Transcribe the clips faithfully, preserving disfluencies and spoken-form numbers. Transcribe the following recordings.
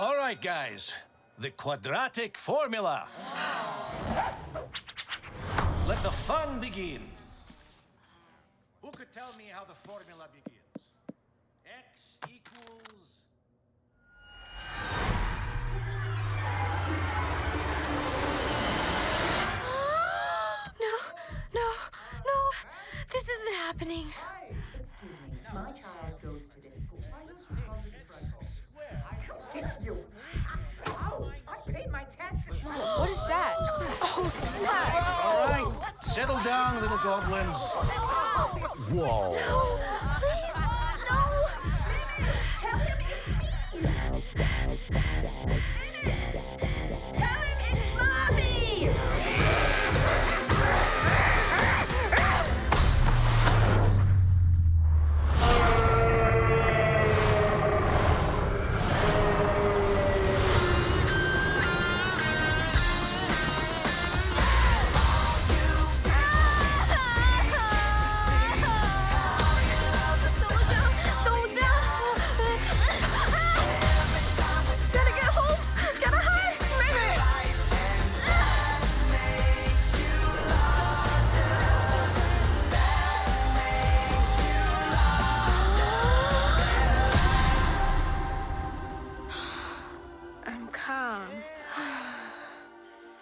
All right, guys. The quadratic formula. Let the fun begin. Who could tell me how the formula begins? X equals... No, no, no. This isn't happening. Excuse me, my child goes to this school. Why are you calling the front hall? How dare you? Ow, I paid my taxes. What is that? Oh, snap! All right, settle down, little goblins. Whoa. No, please, no. Tell him it's me. Tell him it's Mommy.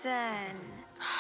Then...